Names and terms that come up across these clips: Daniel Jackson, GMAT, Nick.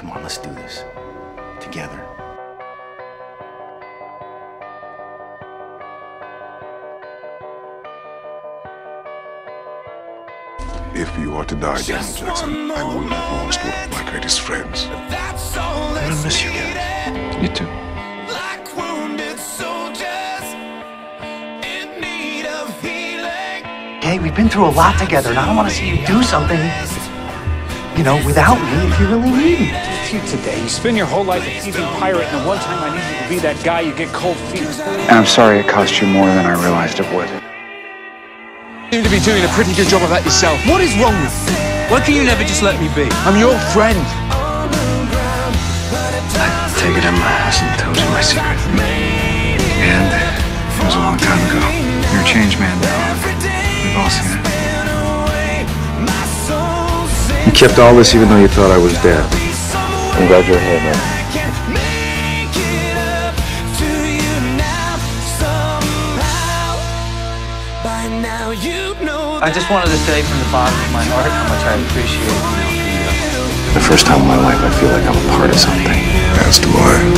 Come on, let's do this. Together. If you are to die, Daniel Jackson, I will not lose one of my greatest friends. I'm gonna miss you guys. You too. Like wounded soldiers in need of healing. Hey, we've been through a lot together, and I don't want to see you do something, you know, without me if you really need me. It's you today. You spend your whole life a TV pirate, and the one time I need you to be that guy, you get cold feet. And I'm sorry it cost you more than I realized it would. You seem to be doing a pretty good job of that yourself. What is wrong with you? Why can you never just let me be? I'm your friend. I take it in my house and told you my secret. And it was a long time ago. You're a changed man now. We've all seen it. You kept all this even though you thought I was dead. I'm glad you're here, man. I just wanted to say from the bottom of my heart how much I appreciate you. For the first time in my life, I feel like I'm a part of something. As do I.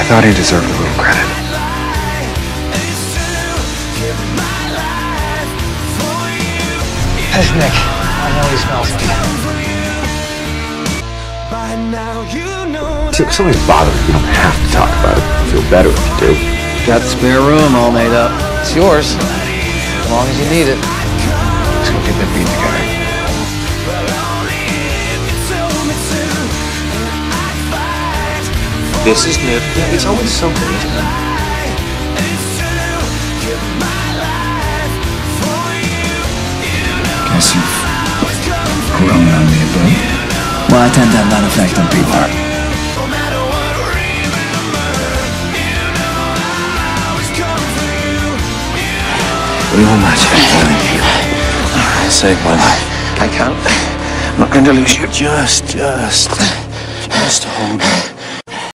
I thought he deserved a little credit. That's Nick. I know he smells like it. If something's bothering you, you don't have to talk about it. You feel better if you do. Got the spare room all made up. It's yours, as long as you need it. Let's go get that beat together. This is Nick. Yeah, it's always something, isn't it? Guess you've grown on me a bit. Well, I tend to have that effect on people. We will match it. Save my life. I can't. I'm not going to lose you. Just hold me.